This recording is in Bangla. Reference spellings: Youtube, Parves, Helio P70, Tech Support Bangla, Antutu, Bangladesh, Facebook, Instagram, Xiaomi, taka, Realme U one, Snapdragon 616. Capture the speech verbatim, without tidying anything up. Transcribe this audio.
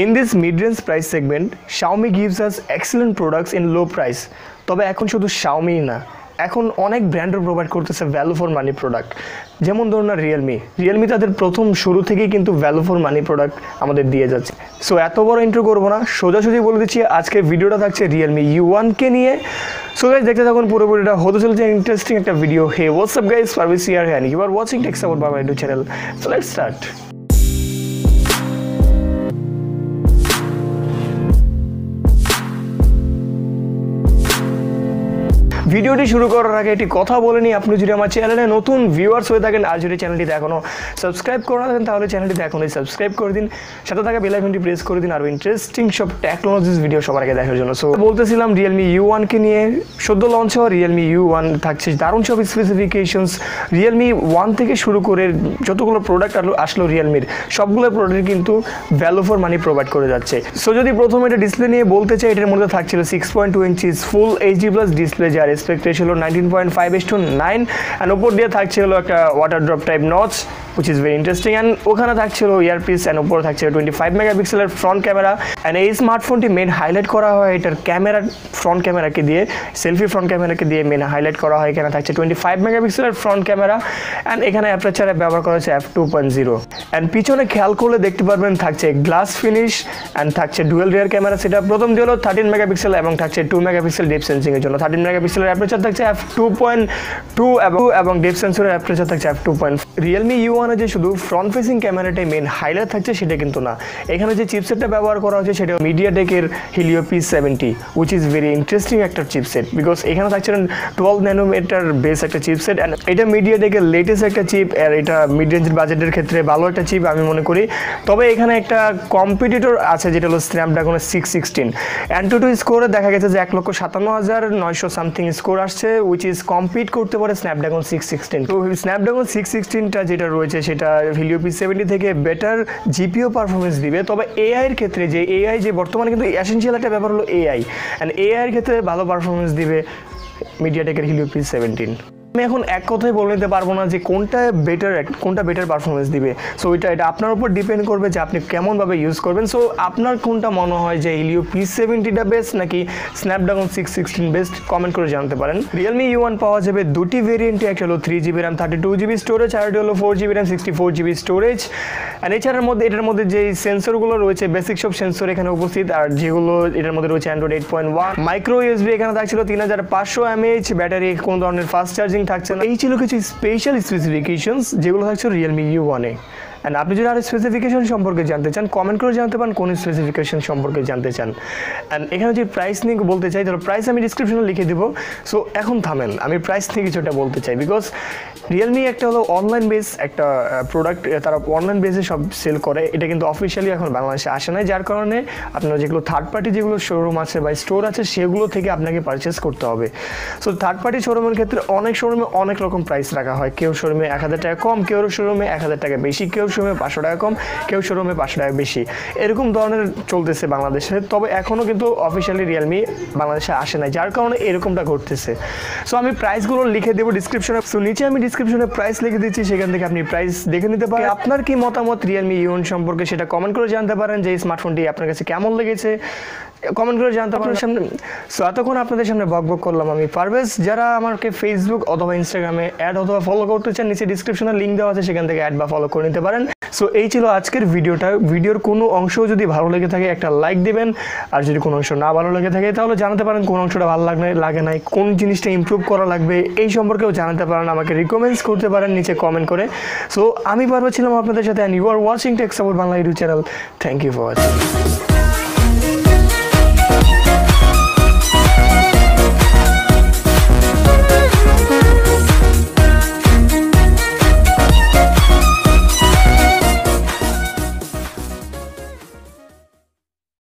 In this mid-range price segment, Xiaomi gives us excellent products in low price. তবে এখন শুধু Xiaomi না, এখন অনেক ব্র্যান্ডও প্রোভাইড করতেছে ভ্যালু ফর মানি প্রোডাক্ট। যেমন ধরুন না Realme, Realme তাদের প্রথম শুরু থেকেই কিন্তু ভ্যালু ফর মানি প্রোডাক্ট আমাদের দিয়ে যাচ্ছে। সো এত বড় ইন্ট্রো করব না, সোজাসুজি বলে দিচ্ছি আজকে ভিডিওটা থাকছে Realme U one কে নিয়ে। সো গাইস দেখতে থাকুন পুরোপুরিটা, হতে চলেছে ইন্টারেস্টিং একটা video. Hey what's up guys, Farbiz C R and you are watching Tech Support Bangla YouTube channel. So let's start. ভিডিওটি শুরু করার আগে একটি কথা বলে নিই, আপনি যদি আমার চ্যানেলে নতুন ভিউয়ার্স হয়ে থাকেন আর যদি চ্যানেলটিতে এখনও সাবস্ক্রাইব করে না থাকেন তাহলে চ্যানেলটিতে এখনই সাবস্ক্রাইব করে দিন, সাথে থাকা বেল আইকনটি প্রেস করে দিন আর ইন্টারেস্টিং সব টেকনোলজিস ভিডিও সবার আগে দেখার জন্য। সো বলতেছিলাম Realme U one কে নিয়ে, সদ্য লঞ্চ হওয়া Realme U one থাকছে দারুণ সব স্পেসিফিকেশনস। Realme U one থেকে শুরু করে যতগুলো প্রোডাক্ট আসলো Realmeর, সবগুলো প্রোডাক্ট কিন্তু ভ্যালু ফর মানি প্রোভাইড করে যাচ্ছে। সো যদি প্রথমে এটা ডিসপ্লে নিয়ে বলতে চাই, এটার মধ্যে থাকছিল six point two inches full HD plus display, যার expectation ছিল nineteen point five to nine and উপর দিয়ে থাকছিল একটা water drop type notch which is very interesting, and ওখানে থাকছিল ইয়ারপিস and উপরে থাকছিল twenty-five মেগাপিক্সেলের ফ্রন্ট ক্যামেরা। and এই স্মার্টফোনটি মেন হাইলাইট করা হয় এটার ক্যামেরা, ফ্রন্ট ক্যামেরাকে দিয়ে, সেলফি ফ্রন্ট ক্যামেরাকে দিয়ে মেন হাইলাইট করা হয়। এখানে থাকছে twenty-five মেগাপিক্সেলের ফ্রন্ট ক্যামেরা and এখানে অ্যাপারচারে ব্যবহার করা হয়েছে f two point zero and পিছনে খেয়াল করলে দেখতে পারবেন থাকছে গ্লাস ফিনিশ and থাকছে ডুয়াল রিয়ার ক্যামেরা। সেটা প্রথম হলো thirteen মেগাপিক্সেল এবং থাকছে two মেগাপিক্সেল ডেপথ সেন্সিং এর জন্য। thirteen মেগাপিক্সেল অ্যাপারচার থাকছে f two point two এবং ডেপথ সেন্সরের অ্যাপারচার থাকছে f two point four। Realme U one এ যে শুধু ফ্রন্ট ফেসিং ক্যামেরাটাই মেইন হাইলাইট থাকছে সেটা কিন্তু না, এখানে যে চিপসেটটা ব্যবহার করা হয়েছে সেটা মিডিয়াটেকের Helio P seventy which is very interesting একটা চিপসেট, বিকজ এখানে থাকছে twelve ন্যানোমিটার বেস একটা চিপসেট এন্ড এটা মিডিয়াটেকের লেটেস্ট একটা চিপ আর এটা মিড রেঞ্জ বাজেটের ক্ষেত্রে ভালো একটা চিপ আমি মনে করি। তবে এখানে একটা কম্পিটিটর আছে যেটা হলো Snapdragon six sixteen Antutu স্কোরে দেখা গেছে যে এক লক্ষ সাতান্ন হাজার নয়শো সামথিং স্কোর আসছে which is কম্পিট করতে পারে Snapdragon six sixteen। তো Snapdragon six sixteen টা যেটা রয়েছে সেটা Helio P seventy থেকে বেটার জিপিও পারফরমেন্স দিবে, তবে এআই এর ক্ষেত্রে যে এআই যে বর্তমানে কিন্তু এসেনশিয়াল একটা ব্যাপার হলো এআই এন্ড এআই এর ক্ষেত্রে ভালো পারফরমেন্স দিবে মিডিয়াটেকের Helio P seventeen। আমি এখন এক কথাই বলে নিতে পারবো না যে কোনটা বেটার, কোনটা বেটার পারফরমেন্স দিবে। সো এটা এটা আপনার উপর ডিপেন্ড করবে যে আপনি কেমনভাবে ইউজ করবেন। সো আপনার কোনটা মনে হয় যে Helio P seventy বেস্ট নাকি Snapdragon six sixteen best, comment করে জানতে পারেন। Realme U one পাওয়া যাবে দুটি ভেরিয়েন্টে, একটা হলো three GB RAM thirty two GB storage আর হলো four GB RAM sixty four GB storage. আর এছাড়ার মধ্যে এটার মধ্যে যে সেন্সরগুলো রয়েছে বেসিক সব সেন্সর এখানে উপস্থিত, আর যেগুলো এটার মধ্যে রয়েছে Android eight point one micro USB এখানে থাকছিল তিন হাজার পাঁচশো এমএএইচ ব্যাটারি, কোন ধরনের ফাস্ট চার্জিং থাকছে না। এই ছিল কিছু স্পেশাল স্পেসিফিকেশনস যেগুলো থাকছে Realme U one এ। অ্যান্ড আপনি যদি আর স্পেসিফিকেশন সম্পর্কে জানতে চান কমেন্ট করে জানতে পারেন কোন স্পেসিফিকেশন সম্পর্কে জানতে চান। অ্যান্ড এখানে যদি প্রাইস নিয়ে বলতে চাই তাহলে প্রাইস আমি ডিসক্রিপশনে লিখে দেবো। সো এখন থামেন, আমি প্রাইস নিয়ে কিছুটা বলতে চাই, বিকজ Realme একটা হলো অনলাইন বেস একটা প্রোডাক্ট, তারা অনলাইন বেসে সব সেল করে, এটা কিন্তু অফিসিয়ালি এখন বাংলাদেশে আসে না, যার কারণে আপনার যেগুলো থার্ড পার্টি যেগুলো শোরুম আছে বা স্টোর আছে সেগুলো থেকে আপনাকে পারচেস করতে হবে। সো থার্ড পার্টি শোরুমের ক্ষেত্রে অনেক শোরুমে অনেক রকম প্রাইস রাখা হয়, কেউ শোরুমে এক হাজার টাকা কম, কেউ শোরুমে এক হাজার টাকা বেশি, কেউ শোরুমে পাঁচশো টাকা কম, কেউ শোরুমে পাঁচশো টাকা বেশি, এরকম ধরনের চলতেছে বাংলাদেশে। তবে এখনও কিন্তু অফিসিয়ালি Realme বাংলাদেশে আসে না, যার কারণে এরকমটা ঘটতেছে। সো আমি প্রাইসগুলো লিখে দেবো ডিসক্রিপশনে, সো নিচে আমি ডিসক্রিপশনে প্রাইস লিখে দিচ্ছি, সেখান থেকে আপনি প্রাইস দেখে নিতে পারেন। আপনার কি মতামত Realme U one সম্পর্কে সেটা কমেন্ট করে জানতে পারেন, যে স্মার্টফোনটি আপনার কাছে কেমন লেগেছে কমেন্ট করে জানতে পারেন সামনে। সো এতক্ষণ আপনাদের সামনে বক বক করলাম আমি পারভেজ। যারা আমাকে ফেসবুক অথবা ইনস্টাগ্রামে অ্যাড অথবা ফলো করতে চান নিচে ডিসক্রিপশনে লিঙ্ক দেওয়া আছে, সেখান থেকে অ্যাড বা ফলো করে নিতে পারেন। সো এই ছিল আজকের ভিডিওটা, ভিডিওর কোনো অংশ যদি ভালো লেগে থাকে একটা লাইক দেবেন, আর যদি কোনো অংশ না ভালো লেগে থাকে তাহলে জানাতে পারেন কোন অংশটা ভালো লাগে লাগে নাই, কোন জিনিসটা ইমপ্রুভ করা লাগবে এই সম্পর্কেও জানাতে পারেন, আমাকে রিকমেন্ডস করতে পারেন নিচে কমেন্ট করে। সো আমি পারভেজ ছিলাম আপনাদের সাথে and you are watching tech support Bangla YouTube channel. Thank you for watching.